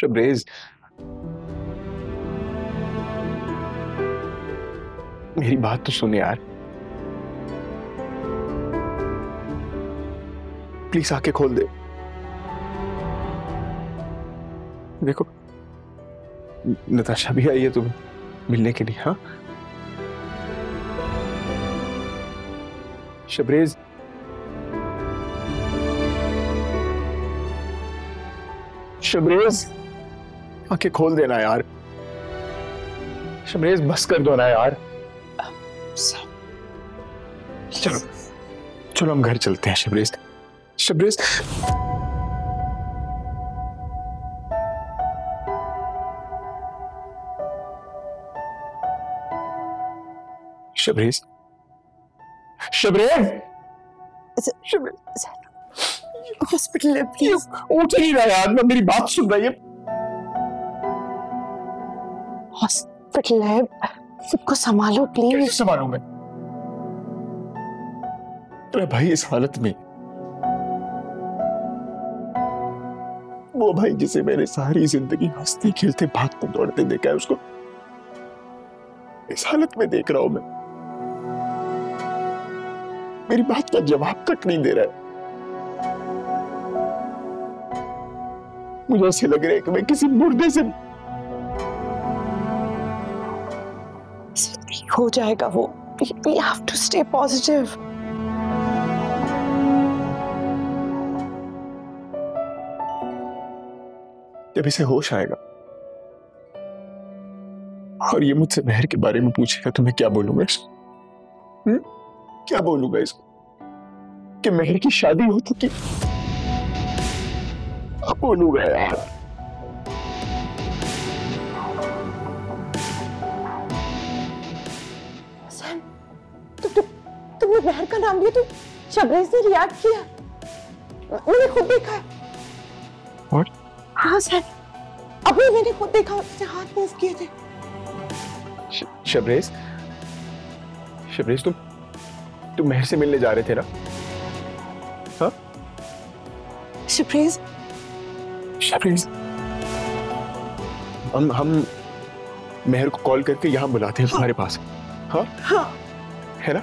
Shabrez, मेरी बात तो सुन यार, प्लीज आके खोल दे। देखो नताशा भी आई है तुम्हें मिलने के लिए। हाँ शबरेज, शबरेज आंखें खोल देना यार। शबरेज बस कर दो ना यार। चलो चलो हम घर चलते हैं शबरेज। शबरेज शबरेज शबरेज हॉस्पिटल है प्लीज। उठ नहीं रहा यार, मैं मेरी बात सुन रही है। हॉस्पिटल है, सबको संभालो प्लीज। संभालो मैं तो भाई इस हालत में, वो भाई जिसे मैंने सारी जिंदगी हंसते खेलते भागते दौड़ते देखा है, उसको इस हालत में देख रहा हूं मैं। मेरी बात का जवाब तक नहीं दे रहा है। मुझे ऐसे लग रहा है कि मैं किसी मुर्दे से। हो जाएगा वो। We have to stay positive. जब इसे होश आएगा और ये मुझसे मेहर के बारे में पूछेगा तो मैं क्या बोलूंगा इसको? क्या बोलूंगा इसको कि मेहर की शादी हो चुकी? बोलूंगा यार। तुमने मेहर का नाम लिया तो शबरेज ने रिएक्ट किया, मैंने खुद देखा है। What? हाँ सर, अभी मैंने खुद देखा, उसने हाथ मूव किए थे। शबरेज, शबरेज तुम मेहर से मिलने जा रहे थे ना? हाँ? शबरेज, शबरेज हम मेहर को कॉल करके यहाँ बुलाते हैं तुम्हारे पास। हाँ हाँ है ना?